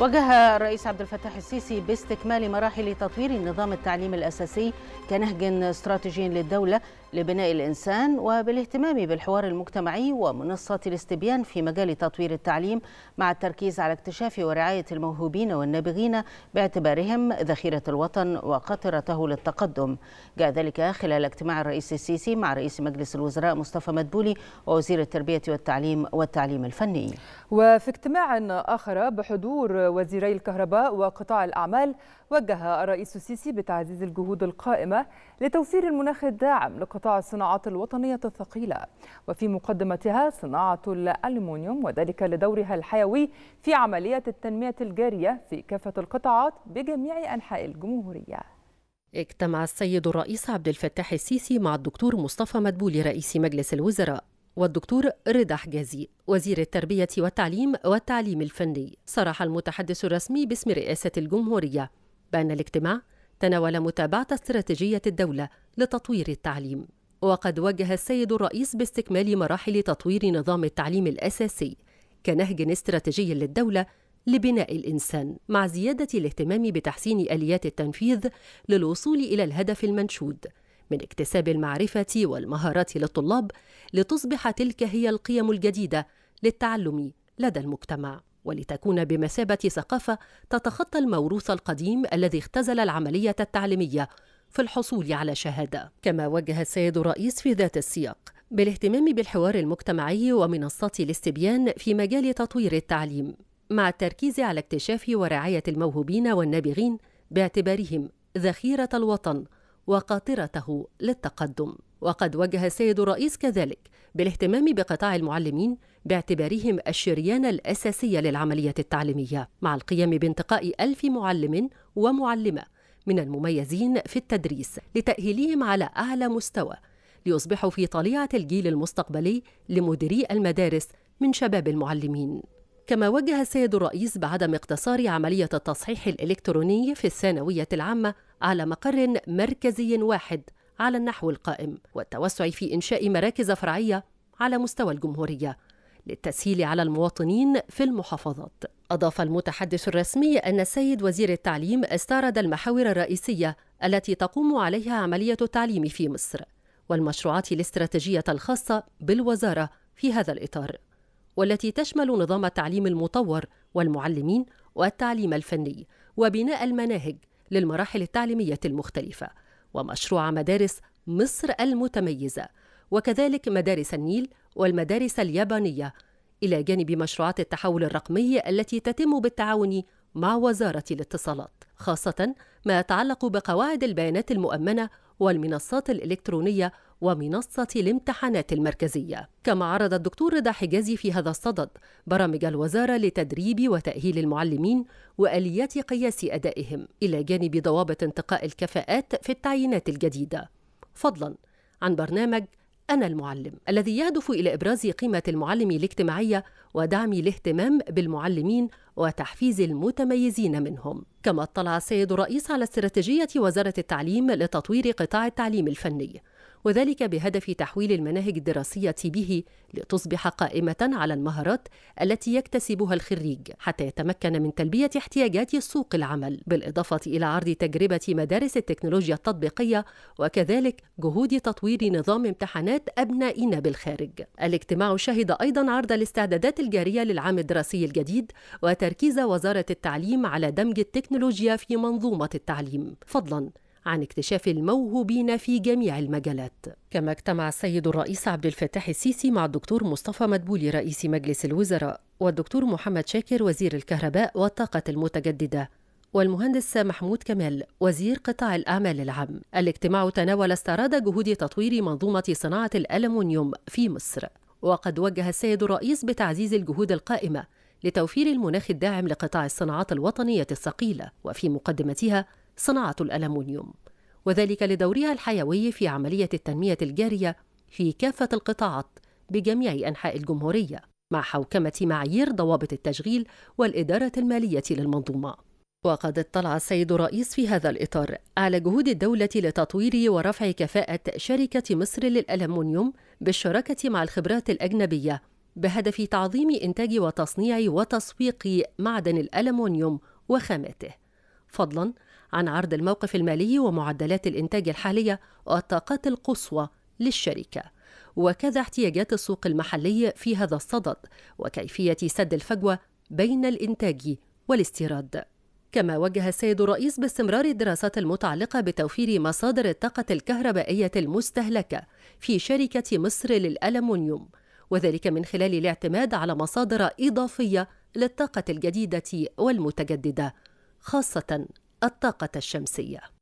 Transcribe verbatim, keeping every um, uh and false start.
وجه الرئيس عبد الفتاح السيسي باستكمال مراحل تطوير النظام التعليمي الأساسي كنهج استراتيجي للدولة لبناء الإنسان، وبالاهتمام بالحوار المجتمعي ومنصات الاستبيان في مجال تطوير التعليم، مع التركيز على اكتشاف ورعاية الموهوبين والنابغين باعتبارهم ذخيرة الوطن وقطرته للتقدم. جاء ذلك خلال اجتماع الرئيس السيسي مع رئيس مجلس الوزراء مصطفى مدبولي ووزير التربية والتعليم والتعليم الفني. وفي اجتماع آخر بحضور وزيري الكهرباء وقطاع الأعمال، وجه الرئيس السيسي بتعزيز الجهود القائمة لتوفير المناخ الداعم لقطاع الصناعات الوطنية الثقيلة، وفي مقدمتها صناعة الألمنيوم، وذلك لدورها الحيوي في عملية التنمية الجارية في كافة القطاعات بجميع أنحاء الجمهورية. اجتمع السيد الرئيس عبد الفتاح السيسي مع الدكتور مصطفى مدبولي رئيس مجلس الوزراء، والدكتور رضا حجازي وزير التربية والتعليم والتعليم الفني. صرح المتحدث الرسمي باسم رئاسة الجمهورية بأن الاجتماع تناول متابعة استراتيجية الدولة لتطوير التعليم. وقد وجه السيد الرئيس باستكمال مراحل تطوير نظام التعليم الأساسي كنهج استراتيجي للدولة لبناء الإنسان، مع زيادة الاهتمام بتحسين آليات التنفيذ للوصول إلى الهدف المنشود من اكتساب المعرفة والمهارات للطلاب، لتصبح تلك هي القيم الجديدة للتعلم لدى المجتمع، ولتكون بمثابة ثقافة تتخطى الموروث القديم الذي اختزل العملية التعليمية في الحصول على شهادة. كما وجه السيد الرئيس في ذات السياق بالاهتمام بالحوار المجتمعي ومنصات الاستبيان في مجال تطوير التعليم، مع التركيز على اكتشاف ورعاية الموهوبين والنابغين باعتبارهم ذخيرة الوطن وقاطرته للتقدم. وقد وجه السيد الرئيس كذلك بالاهتمام بقطاع المعلمين باعتبارهم الشريان الأساسية للعملية التعليمية، مع القيام بانتقاء ألف معلم ومعلمة من المميزين في التدريس لتأهيلهم على أعلى مستوى ليصبحوا في طليعة الجيل المستقبلي لمديري المدارس من شباب المعلمين. كما وجه السيد الرئيس بعدم اقتصار عملية التصحيح الإلكتروني في الثانوية العامة على مقر مركزي واحد على النحو القائم، والتوسع في إنشاء مراكز فرعية على مستوى الجمهورية للتسهيل على المواطنين في المحافظات. أضاف المتحدث الرسمي أن السيد وزير التعليم استعرض المحاور الرئيسية التي تقوم عليها عملية التعليم في مصر والمشروعات الاستراتيجية الخاصة بالوزارة في هذا الإطار، والتي تشمل نظام التعليم المطور والمعلمين والتعليم الفني وبناء المناهج للمراحل التعليمية المختلفة، ومشروع مدارس مصر المتميزة، وكذلك مدارس النيل والمدارس اليابانية، إلى جانب مشروعات التحول الرقمي التي تتم بالتعاون مع وزارة الاتصالات، خاصة ما يتعلق بقواعد البيانات المؤمنة والمنصات الإلكترونية ومنصة الامتحانات المركزية. كما عرض الدكتور رضا حجازي في هذا الصدد برامج الوزارة لتدريب وتأهيل المعلمين وآليات قياس أدائهم، إلى جانب ضوابط انتقاء الكفاءات في التعيينات الجديدة، فضلا عن برنامج أنا المعلم الذي يهدف إلى إبراز قيمة المعلم الاجتماعية ودعم الاهتمام بالمعلمين وتحفيز المتميزين منهم. كما اطلع السيد الرئيس على استراتيجية وزارة التعليم لتطوير قطاع التعليم الفني، وذلك بهدف تحويل المناهج الدراسية به لتصبح قائمة على المهارات التي يكتسبها الخريج حتى يتمكن من تلبية احتياجات سوق العمل، بالإضافة إلى عرض تجربة مدارس التكنولوجيا التطبيقية، وكذلك جهود تطوير نظام امتحانات أبنائنا بالخارج. الاجتماع شهد أيضا عرض الاستعدادات الجارية للعام الدراسي الجديد، وتركيز وزارة التعليم على دمج التكنولوجيا في منظومة التعليم، فضلا عن اكتشاف الموهوبين في جميع المجالات. كما اجتمع السيد الرئيس عبد الفتاح السيسي مع الدكتور مصطفى مدبولي رئيس مجلس الوزراء، والدكتور محمد شاكر وزير الكهرباء والطاقة المتجددة، والمهندس محمود كمال وزير قطاع الأعمال العام. الاجتماع تناول استعراض جهود تطوير منظومة صناعة الألمنيوم في مصر. وقد وجه السيد الرئيس بتعزيز الجهود القائمة لتوفير المناخ الداعم لقطاع الصناعات الوطنية الثقيلة، وفي مقدمتها صناعة الألمنيوم، وذلك لدورها الحيوي في عملية التنمية الجارية في كافة القطاعات بجميع أنحاء الجمهورية، مع حوكمة معايير ضوابط التشغيل والإدارة المالية للمنظومة. وقد اطلع السيد الرئيس في هذا الإطار على جهود الدولة لتطوير ورفع كفاءة شركة مصر للألمنيوم بالشراكة مع الخبرات الأجنبية بهدف تعظيم إنتاج وتصنيع وتسويق معدن الألمنيوم وخاماته، فضلاً عن عرض الموقف المالي ومعدلات الإنتاج الحالية والطاقات القصوى للشركة، وكذا احتياجات السوق المحلي في هذا الصدد وكيفية سد الفجوة بين الإنتاج والاستيراد. كما وجه السيد الرئيس باستمرار الدراسات المتعلقة بتوفير مصادر الطاقة الكهربائية المستهلكة في شركة مصر للألمنيوم، وذلك من خلال الاعتماد على مصادر إضافية للطاقة الجديدة والمتجددة، خاصة الطاقة الشمسية.